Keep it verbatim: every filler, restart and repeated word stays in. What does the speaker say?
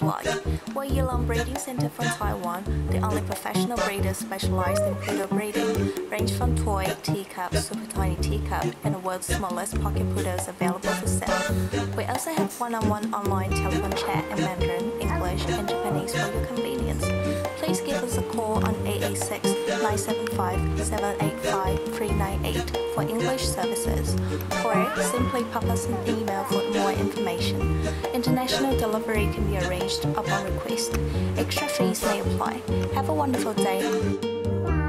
of life. We're YouLong Breeding Center from Taiwan, the only professional breeder specialized in poodle breeding, range from toy, teacup, super tiny teacup, and the world's smallest pocket poodles available for sale. We also have one-on-one online telephone chat in Mandarin, English, and Japanese for your convenience. Please give us a call on eight eight six, nine seven five, seven eight five, three nine eight for English services, or simply pop us an email for more information. International delivery can be arranged upon request. Extra fees may apply. Have a wonderful day.